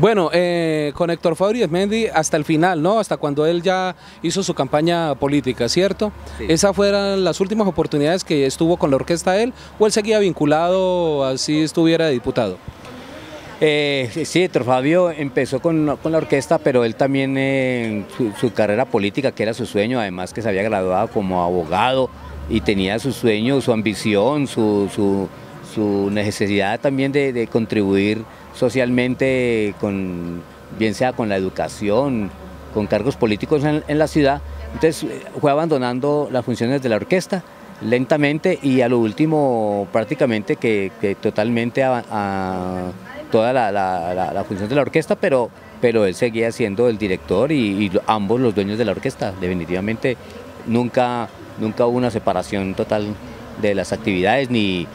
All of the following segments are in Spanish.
Bueno, con Héctor Fabio Arizmendi hasta el final, ¿no? Hasta cuando él ya hizo su campaña política, ¿cierto? Sí. ¿Esas fueron las últimas oportunidades que estuvo con la orquesta él, o él seguía vinculado así estuviera diputado? Sí, Héctor Fabio empezó con la orquesta, pero él también su carrera política, que era su sueño, además que se había graduado como abogado y tenía su sueño, su ambición, su necesidad también de contribuir socialmente, bien sea con la educación, con cargos políticos en la ciudad. Entonces fue abandonando las funciones de la orquesta lentamente y a lo último prácticamente que totalmente a toda la función de la orquesta, pero él seguía siendo el director y ambos los dueños de la orquesta. Definitivamente nunca hubo una separación total de las actividades ni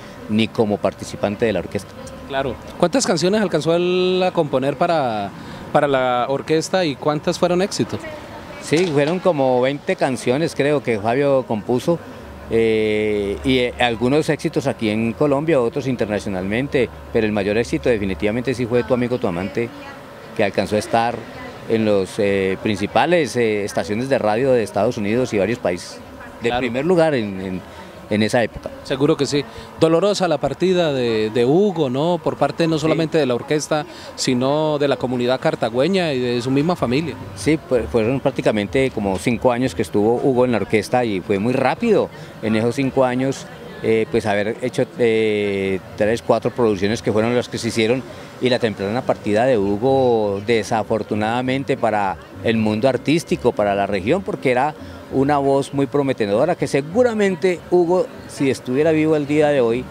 como participante de la orquesta. Claro. ¿Cuántas canciones alcanzó él a componer para la orquesta y cuántas fueron éxitos? Sí, fueron como 20 canciones creo que Fabio compuso, y algunos éxitos aquí en Colombia, otros internacionalmente, pero el mayor éxito definitivamente sí fue Tu Amigo, Tu Amante, que alcanzó a estar en los principales estaciones de radio de Estados Unidos y varios países. Claro. De primer lugar en esa época. Seguro que sí. Dolorosa la partida de Hugo, ¿no? Por parte no solamente de la orquesta, sino de la comunidad cartagüeña y de su misma familia. Sí, pues fueron prácticamente como 5 años que estuvo Hugo en la orquesta y fue muy rápido. En esos 5 años, pues haber hecho 3, 4 producciones que fueron las que se hicieron, y la temprana partida de Hugo, desafortunadamente para el mundo artístico, para la región, porque era una voz muy prometedora, que seguramente Hugo, si estuviera vivo el día de hoy,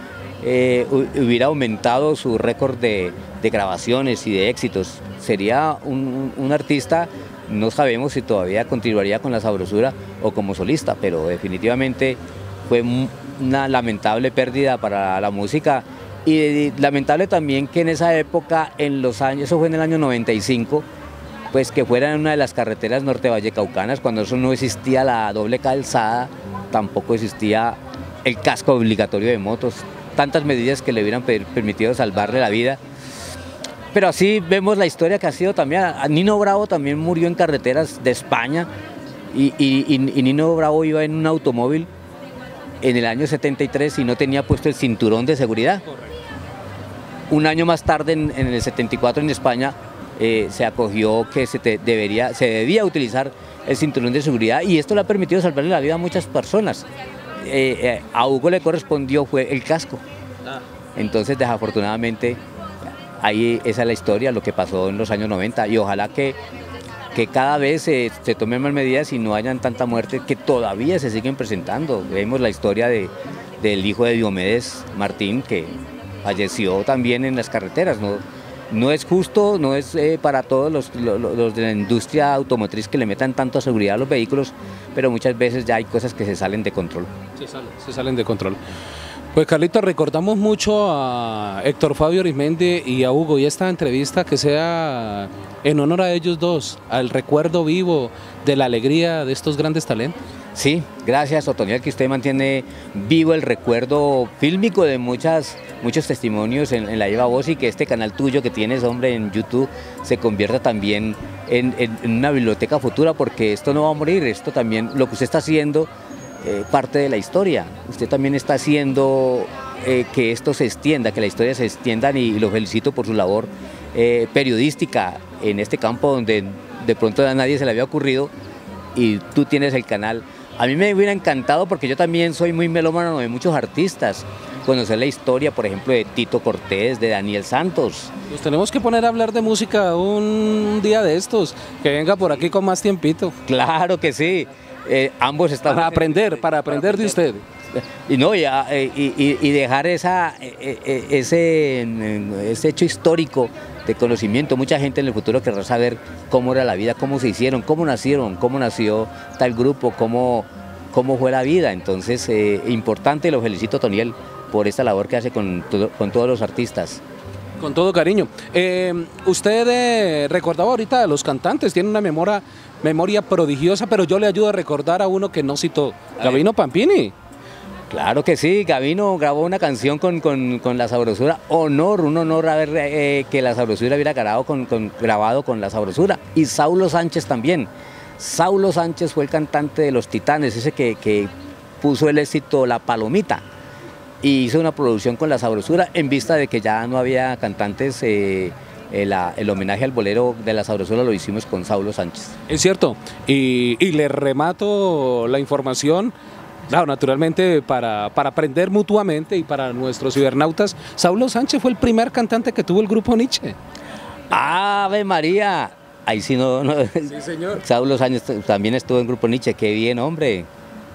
hubiera aumentado su récord de grabaciones y de éxitos. Sería un artista, no sabemos si todavía continuaría con La Sabrosura o como solista, pero definitivamente fue una lamentable pérdida para la música, y lamentable también que en esa época, en los años, eso fue en el año 95, pues que fuera en una de las carreteras nortevallecaucanas, cuando eso no existía la doble calzada, tampoco existía el casco obligatorio de motos, tantas medidas que le hubieran permitido salvarle la vida. Pero así vemos la historia que ha sido también. Nino Bravo también murió en carreteras de España, y Nino Bravo iba en un automóvil en el año 73 y no tenía puesto el cinturón de seguridad. Un año más tarde, en el 74, en España, se acogió que se debía utilizar el cinturón de seguridad, y esto le ha permitido salvarle la vida a muchas personas. A Hugo le correspondió fue el casco. Entonces, desafortunadamente, ahí esa es la historia, lo que pasó en los años 90, y ojalá que cada vez se tomen más medidas y no hayan tanta muerte, que todavía se siguen presentando. Vemos la historia del hijo de Diomedes Martín, que falleció también en las carreteras, ¿no? No es justo, no es para todos los de la industria automotriz que le metan tanta seguridad a los vehículos, pero muchas veces ya hay cosas que se salen de control. Se salen de control. Pues Carlitos, recordamos mucho a Héctor Fabio Arizmendi y a Hugo, y esta entrevista que sea en honor a ellos dos, al recuerdo vivo de la alegría de estos grandes talentos. Sí, gracias Otoniel, que usted mantiene vivo el recuerdo fílmico de muchos testimonios en la Lleva Voz, y que este canal tuyo que tienes, hombre, en YouTube, se convierta también en una biblioteca futura, porque esto no va a morir. Esto también, lo que usted está haciendo, parte de la historia. Usted también está haciendo que esto se extienda, que la historia se extienda, y lo felicito por su labor periodística en este campo donde de pronto a nadie se le había ocurrido, y tú tienes el canal. A mí me hubiera encantado, porque yo también soy muy melómano de muchos artistas, conocer la historia, por ejemplo, de Tito Cortés, de Daniel Santos. Nos tenemos que poner a hablar de música un día de estos, que venga por aquí con más tiempito. Claro que sí, ambos están... Para aprender de usted. Y, no, y dejar ese hecho histórico de conocimiento. Mucha gente en el futuro querrá saber cómo era la vida, cómo se hicieron, cómo nacieron, cómo nació tal grupo, cómo fue la vida. Entonces, importante, lo felicito, Toniel, por esta labor que hace con todos los artistas. Con todo cariño. Usted recordaba ahorita de los cantantes, tiene una memoria prodigiosa, pero yo le ayudo a recordar a uno que no citó, Gabino Pampini. Claro que sí, Gabino grabó una canción con La Sabrosura, un honor haber que La Sabrosura hubiera grabado con La Sabrosura. Y Saulo Sánchez también. Saulo Sánchez fue el cantante de Los Titanes, ese que puso el éxito La Palomita, y hizo una producción con La Sabrosura en vista de que ya no había cantantes. El homenaje al bolero de La Sabrosura lo hicimos con Saulo Sánchez. Es cierto, y le remato la información. Claro, naturalmente para aprender mutuamente y para nuestros cibernautas, Saulo Sánchez fue el primer cantante que tuvo el Grupo Niche. ¡Ave María! Ahí sí no. Sí, señor. Saulo Sánchez también estuvo en Grupo Niche. ¡Qué bien, hombre!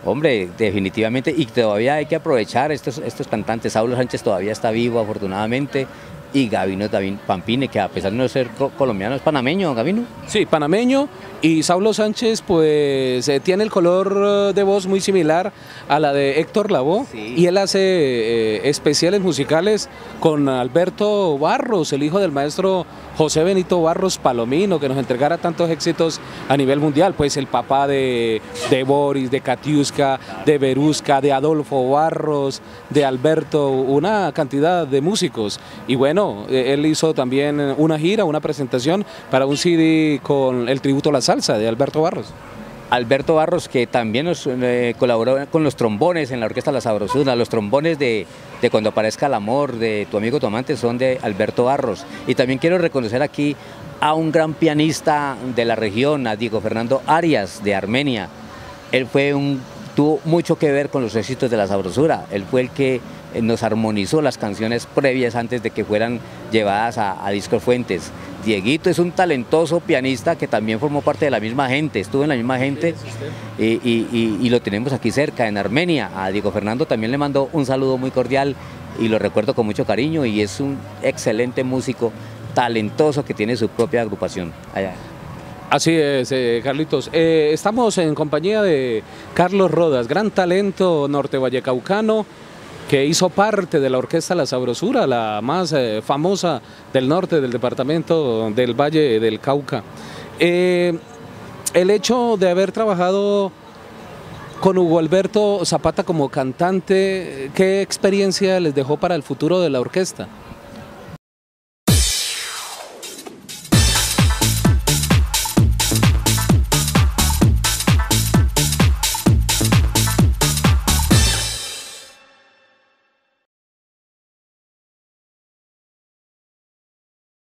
Hombre, definitivamente. Y todavía hay que aprovechar estos cantantes. Saulo Sánchez todavía está vivo, afortunadamente. Y Gabino Pampini, que a pesar de no ser colombiano, es panameño, Gabino. Sí, panameño. Y Saulo Sánchez, pues, tiene el color de voz muy similar a la de Héctor Lavoe. Sí. Y él hace especiales musicales con Alberto Barros, el hijo del maestro José Benito Barros Palomino, que nos entregara tantos éxitos a nivel mundial. Pues el papá de Boris, de Katiuska, de Berusca, de Adolfo Barros, de Alberto, una cantidad de músicos. Y bueno, él hizo también una gira, una presentación para un CD con el tributo a la salsa de Alberto Barros. Alberto Barros, que también nos colaboró con los trombones en la Orquesta La Sabrosura. Los trombones de Cuando Aparezca el Amor, de Tu Amigo, Tu Amante, son de Alberto Barros. Y también quiero reconocer aquí a un gran pianista de la región, a Diego Fernando Arias, de Armenia. Él tuvo mucho que ver con los éxitos de La Sabrosura. Él fue el que nos armonizó las canciones previas antes de que fueran llevadas a Discos Fuentes. Dieguito es un talentoso pianista que también formó parte de la misma gente, estuvo en la misma gente, y lo tenemos aquí cerca, en Armenia. A Diego Fernando también le mando un saludo muy cordial y lo recuerdo con mucho cariño, y es un excelente músico, talentoso, que tiene su propia agrupación allá. Así es, Carlitos. Estamos en compañía de Carlos Rodas, gran talento nortevallecaucano, que hizo parte de la Orquesta La Sabrosura, la más famosa del norte del departamento del Valle del Cauca. El hecho de haber trabajado con Hugo Alberto Zapata como cantante, ¿qué experiencia les dejó para el futuro de la orquesta?